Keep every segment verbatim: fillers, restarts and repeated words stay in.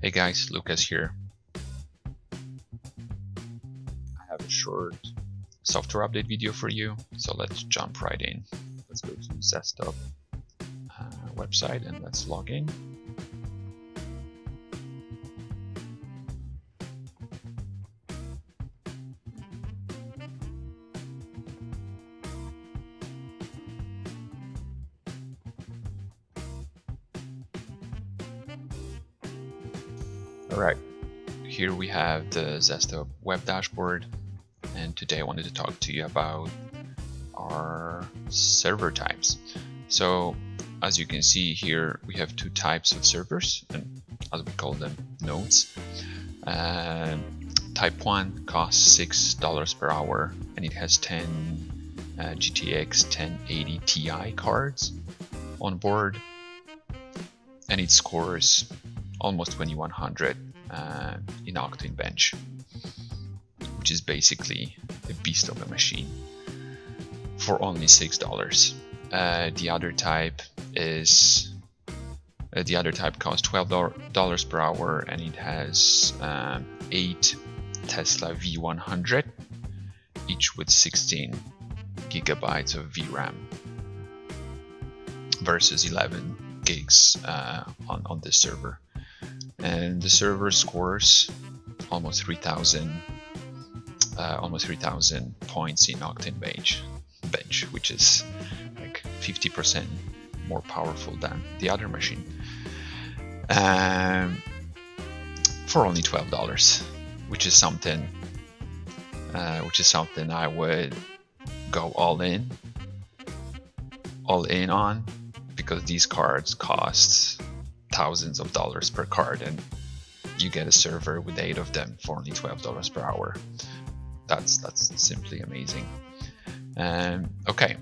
Hey guys, Lucas here. I have a short software update video for you, so let's jump right in. Let's go to Xesktop uh, website and let's log in. Alright, here we have the Xesktop web dashboard, and today I wanted to talk to you about our server types. So as you can see here, we have two types of servers, and as we call them, nodes. Uh, type one costs six dollars per hour and it has ten uh, G T X ten eighty Ti cards on board, and it scores almost twenty-one hundred uh, in Octane Bench, which is basically a beast of a machine for only six dollars. Uh, the other type is uh, the other type costs twelve dollars per hour, and it has um, eight Tesla V one hundred, each with sixteen gigabytes of V RAM versus eleven gigs uh, on on this server. And the server scores almost three thousand uh, almost three thousand points in Octane Bench, bench which is like fifty percent more powerful than the other machine, um, for only twelve dollars, which is something uh, which is something I would go all in all in on, because these cards cost thousands of dollars per card, and you get a server with eight of them for only twelve dollars per hour. That's that's simply amazing. Um, okay,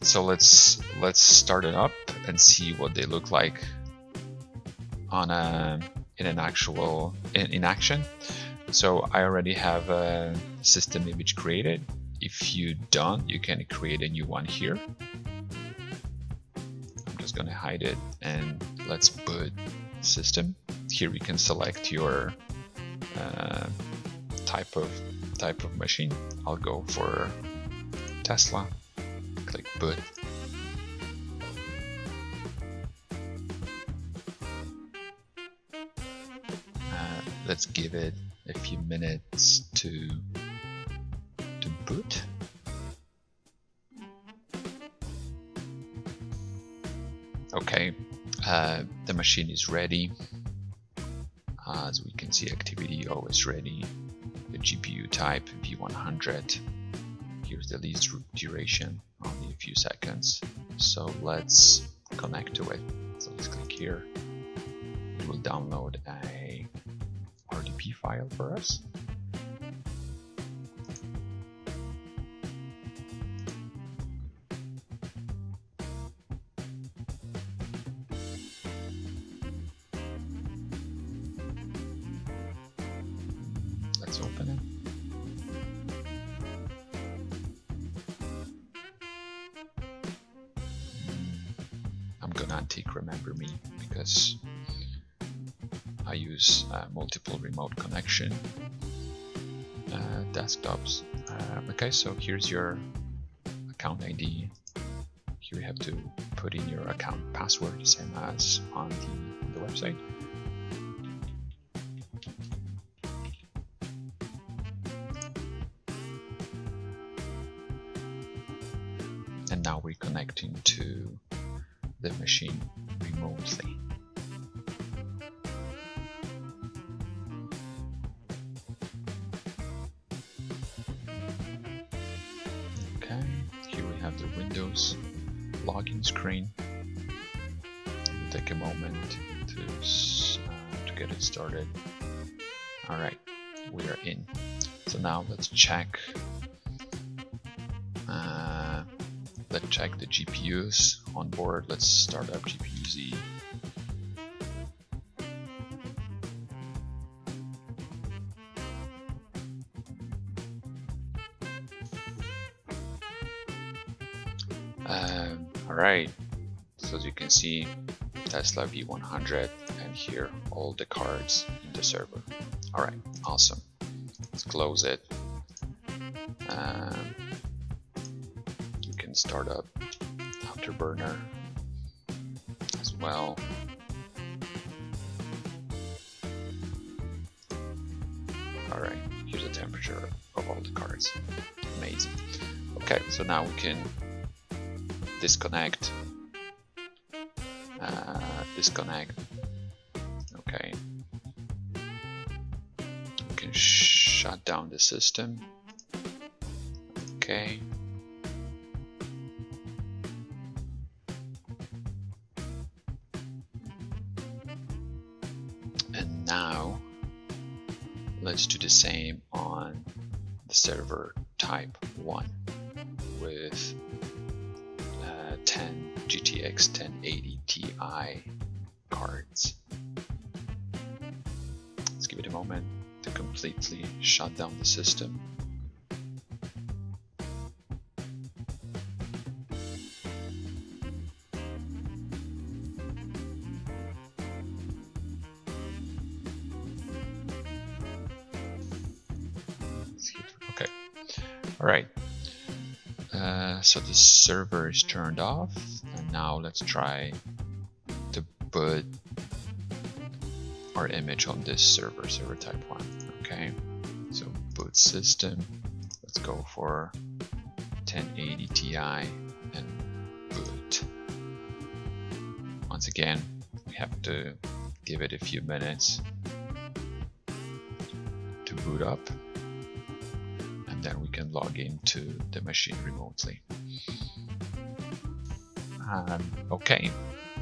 so let's let's start it up and see what they look like on a in an actual in, in action. So I already have a system image created. If you don't, you can create a new one here. Going to hide it, and let's put system here. You can select your uh, type of type of machine. I'll go for Tesla, click put, uh, let's give it a few minutes to to boot. Okay, uh, the machine is ready. As we can see, activity always ready. The G P U type V one hundred. Here's the lease duration, only a few seconds. So let's connect to it. So let's click here. It will download a R D P file for us. Let's open it. I'm gonna take Remember Me because I use uh, multiple remote connection uh, desktops. Uh, okay, so here's your account I D. Here you have to put in your account password, same as on the, on the website. And now we're connecting to the machine remotely. Okay, here we have the Windows login screen. It'll take a moment to, uh, to get it started. All right, we are in. So now let's check Let's check the G P Us on board. Let's start up G P U Z. Um, all right, So as you can see, Tesla V one hundred, and here all the cards in the server. All right, awesome. Let's close it. Um, you can start up Afterburner as well. All right, here's the temperature of all the cards. Amazing. Okay, so now we can disconnect. Uh, disconnect. Okay. We can shut down the system. Okay. And now let's do the same on the server type one with uh, ten G T X ten eighty Ti cards. Let's give it a moment to completely shut down the system. Okay, all right. Uh, so the server is turned off, and now let's try to put our image on this server, server type one. Okay, so boot system, let's go for ten eighty Ti and boot. Once again, we have to give it a few minutes to boot up, and then we can log into the machine remotely. Um, okay,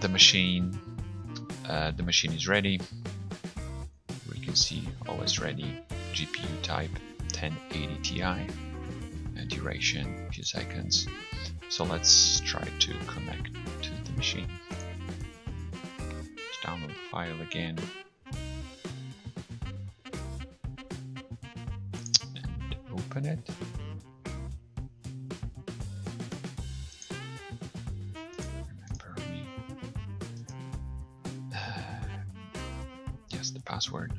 the machine, uh, the machine is ready. We can see always ready. G P U type ten eighty Ti, and duration a few seconds. So let's try to connect to the machine. Let's download the file again. Open it. Remember me. Uh, yes, the password.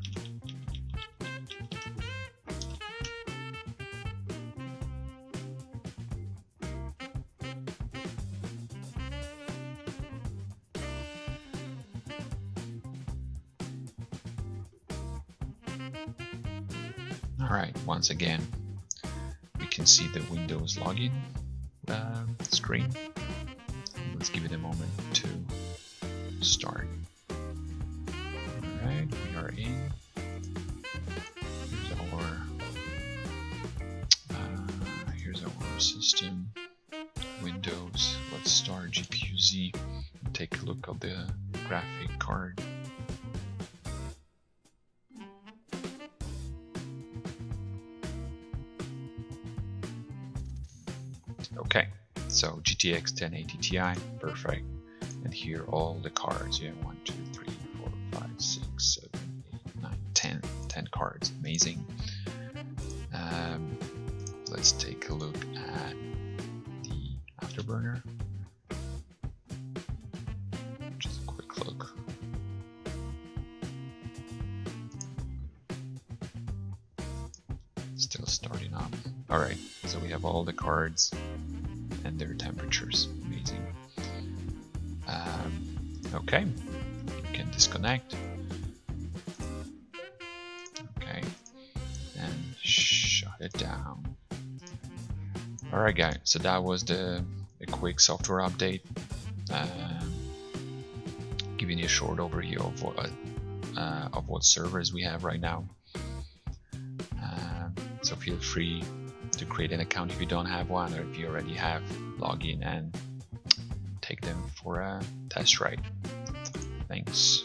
All right, once again, can see the Windows login uh, screen. Let's give it a moment to start. Alright, we are in. Here's our, uh, here's our system. Windows. Let's start G P U Z. Take a look at the graphic card. Okay, so G T X ten eighty Ti, perfect. And here all the cards, you have one, two, three, four, five, six, seven, eight, nine, ten. ten cards, amazing. Um, let's take a look at the Afterburner. Just a quick look. Still starting up. Alright, so we have all the cards and their temperatures. Amazing. Um, okay, you can disconnect. Okay, and shut it down. Alright guys, so that was the a quick software update, um, giving you a short overview of what, uh, of what servers we have right now. Um, so feel free to create an account if you don't have one, or if you already have, log in and take them for a test ride. Thanks.